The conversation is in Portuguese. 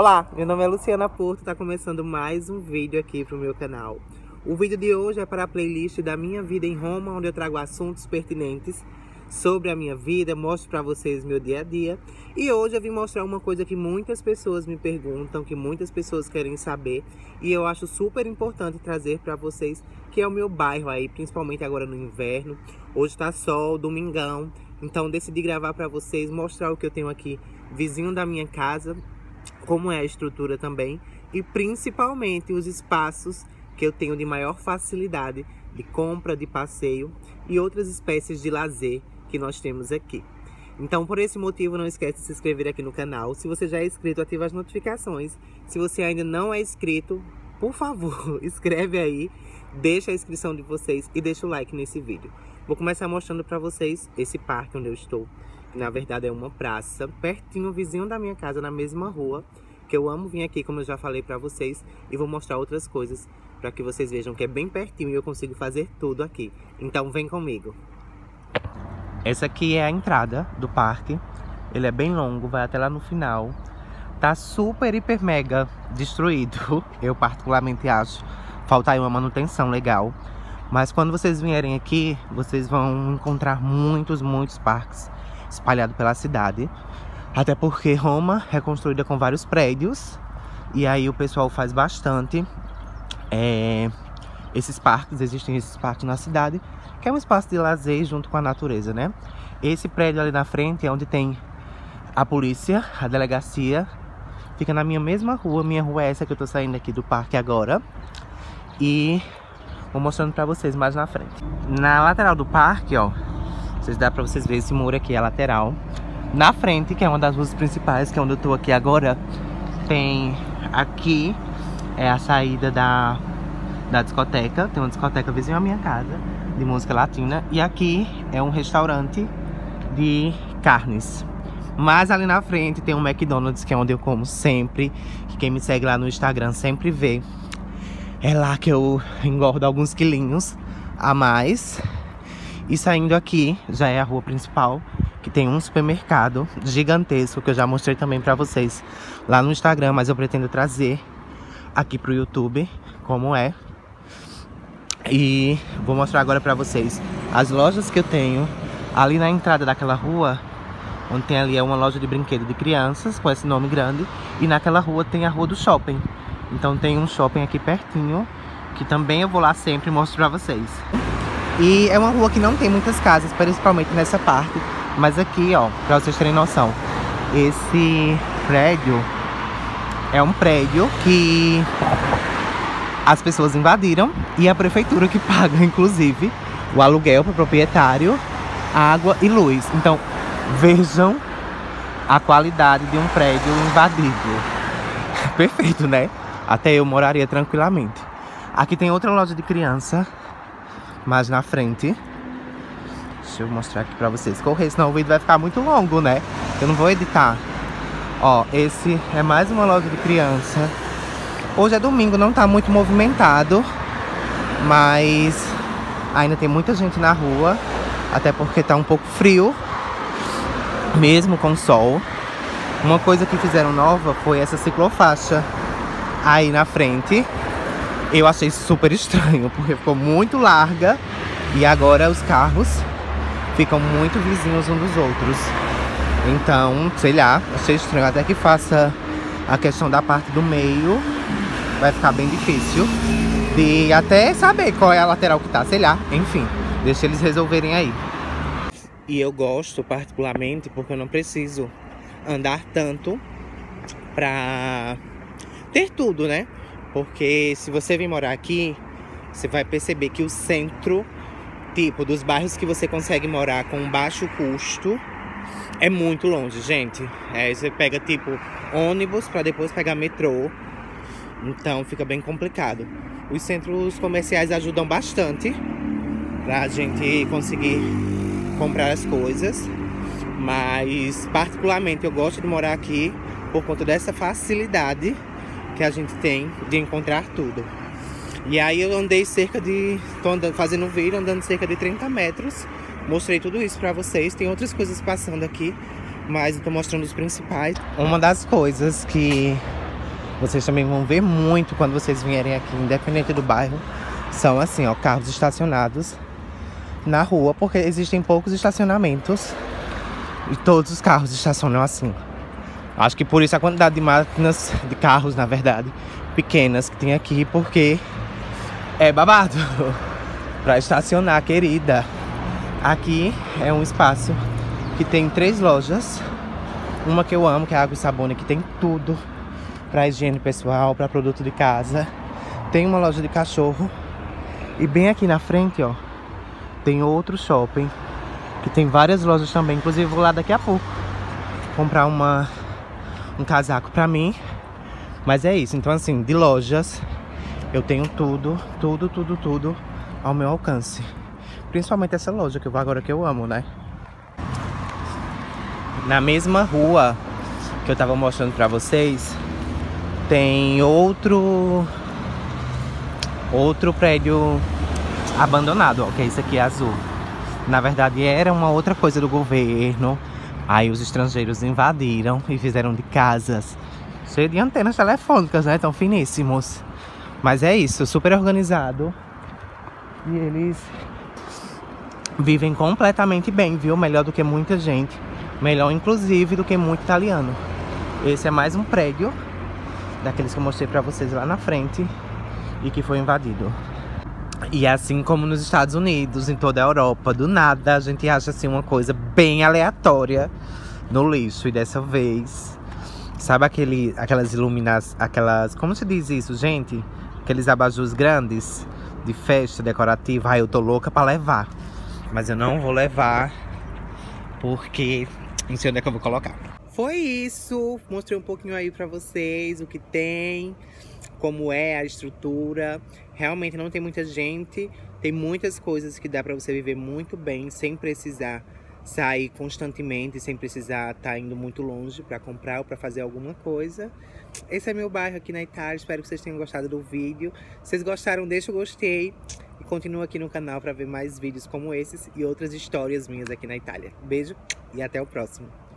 Olá, meu nome é Luciana Porto, tá começando mais um vídeo aqui pro meu canal. O vídeo de hoje é para a playlist da Minha Vida em Roma, onde eu trago assuntos pertinentes sobre a minha vida, mostro para vocês meu dia a dia. E hoje eu vim mostrar uma coisa que muitas pessoas me perguntam, que muitas pessoas querem saber, e eu acho super importante trazer para vocês, que é o meu bairro aí, principalmente agora no inverno. Hoje tá sol, domingão, então decidi gravar para vocês, mostrar o que eu tenho aqui vizinho da minha casa, como é a estrutura também, e principalmente os espaços que eu tenho de maior facilidade de compra, de passeio e outras espécies de lazer que nós temos aqui. Então, por esse motivo, não esquece de se inscrever aqui no canal. Se você já é inscrito, ativa as notificações. Se você ainda não é inscrito, por favor, escreve aí, deixa a inscrição de vocês e deixa o like nesse vídeo. Vou começar mostrando para vocês esse parque onde eu estou, que na verdade é uma praça, pertinho, vizinho da minha casa, na mesma rua, que eu amo vir aqui, como eu já falei para vocês, e vou mostrar outras coisas para que vocês vejam que é bem pertinho e eu consigo fazer tudo aqui. Então vem comigo. Essa aqui é a entrada do parque. Ele é bem longo, vai até lá no final. Tá super, hiper, mega destruído. Eu particularmente acho. Falta aí uma manutenção legal. Mas quando vocês vierem aqui, vocês vão encontrar muitos parques espalhados pela cidade. Até porque Roma é construída com vários prédios. E aí o pessoal faz bastante... esses parques, existem esses parques na cidade, que é um espaço de lazer junto com a natureza, né? Esse prédio ali na frente é onde tem a polícia, a delegacia. Fica na minha mesma rua, minha rua é essa que eu tô saindo aqui do parque agora. E vou mostrando pra vocês mais na frente. Na lateral do parque, ó, dá pra vocês verem esse muro aqui, a lateral. Na frente, que é uma das ruas principais, que é onde eu tô aqui agora, tem aqui... é a saída da discoteca. Tem uma discoteca vizinho à minha casa, de música latina. E aqui é um restaurante de carnes. Mas ali na frente tem um McDonald's, que é onde eu como sempre. Que quem me segue lá no Instagram sempre vê. É lá que eu engordo alguns quilinhos a mais. E saindo aqui, já é a rua principal, que tem um supermercado gigantesco, que eu já mostrei também pra vocês lá no Instagram, mas eu pretendo trazer aqui pro YouTube, como é. E vou mostrar agora pra vocês as lojas que eu tenho ali na entrada daquela rua, onde tem ali é uma loja de brinquedo de crianças, com esse nome grande. E naquela rua tem a rua do shopping. Então tem um shopping aqui pertinho, que também eu vou lá sempre e mostro pra vocês. E é uma rua que não tem muitas casas, principalmente nessa parte. Mas aqui, ó, pra vocês terem noção, esse prédio é um prédio que as pessoas invadiram e a prefeitura que paga, inclusive, o aluguel para o proprietário, água e luz. Então, vejam a qualidade de um prédio invadido. Perfeito, né? Até eu moraria tranquilamente. Aqui tem outra loja de criança, mais na frente. Deixa eu mostrar aqui para vocês correr, senão o vídeo vai ficar muito longo, né? Eu não vou editar. Ó, esse é mais uma loja de criança. Hoje é domingo, não tá muito movimentado, mas ainda tem muita gente na rua, até porque tá um pouco frio, mesmo com sol. Uma coisa que fizeram nova foi essa ciclofaixa aí na frente. Eu achei super estranho, porque ficou muito larga e agora os carros ficam muito vizinhos uns dos outros. Então, sei lá, achei estranho. Até que faça a questão da parte do meio, vai ficar bem difícil de até saber qual é a lateral que tá, sei lá. Enfim, deixa eles resolverem aí. E eu gosto particularmente porque eu não preciso andar tanto pra ter tudo, né? Porque se você vir morar aqui, você vai perceber que o centro, tipo, dos bairros que você consegue morar com baixo custo, é muito longe, gente. É, você pega, tipo, ônibus pra depois pegar metrô. Então fica bem complicado. Os centros comerciais ajudam bastante pra gente conseguir comprar as coisas. Mas, particularmente, eu gosto de morar aqui por conta dessa facilidade que a gente tem de encontrar tudo. E aí eu andei cerca de... tô andando, fazendo um vídeo, andando cerca de 30 metros. Mostrei tudo isso pra vocês. Tem outras coisas passando aqui, mas eu tô mostrando os principais. Uma das coisas que Vocês também vão ver muito quando vocês vierem aqui, independente do bairro. São assim, ó, carros estacionados na rua, porque existem poucos estacionamentos e todos os carros estacionam assim. Acho que por isso a quantidade de máquinas, de carros, na verdade, pequenas que tem aqui, porque é babado pra estacionar, querida. Aqui é um espaço que tem 3 lojas. Uma que eu amo, que é a Água e Sabone, que tem tudo pra higiene pessoal, pra produto de casa. Tem uma loja de cachorro. E bem aqui na frente, ó, tem outro shopping que tem várias lojas também. Inclusive vou lá daqui a pouco comprar um casaco pra mim. Mas é isso, então assim, de lojas eu tenho tudo ao meu alcance. Principalmente essa loja que eu vou agora, que eu amo, né? Na mesma rua que eu tava mostrando pra vocês, tem outro prédio abandonado, ó, que esse aqui é azul. Na verdade era uma outra coisa do governo, aí os estrangeiros invadiram e fizeram de casas, cheio de antenas telefônicas, né? Tão finíssimos. Mas é isso, super organizado. E eles vivem completamente bem, viu? Melhor do que muita gente. Melhor, inclusive, do que muito italiano. Esse é mais um prédio daqueles que eu mostrei pra vocês lá na frente e que foi invadido. E assim como nos Estados Unidos, em toda a Europa, do nada a gente acha assim uma coisa bem aleatória no lixo. E dessa vez, sabe aquelas iluminações, aquelas... Como se diz isso, gente? Aqueles abajus grandes de festa decorativa. Ai, eu tô louca pra levar, mas eu não vou levar porque não sei onde é que eu vou colocar. Foi isso, mostrei um pouquinho aí pra vocês o que tem, como é a estrutura. Realmente não tem muita gente, tem muitas coisas que dá pra você viver muito bem, sem precisar sair constantemente, sem precisar estar indo muito longe pra comprar ou pra fazer alguma coisa. Esse é meu bairro aqui na Itália, espero que vocês tenham gostado do vídeo. Se vocês gostaram, deixa o gostei e continua aqui no canal pra ver mais vídeos como esses e outras histórias minhas aqui na Itália. Beijo e até o próximo.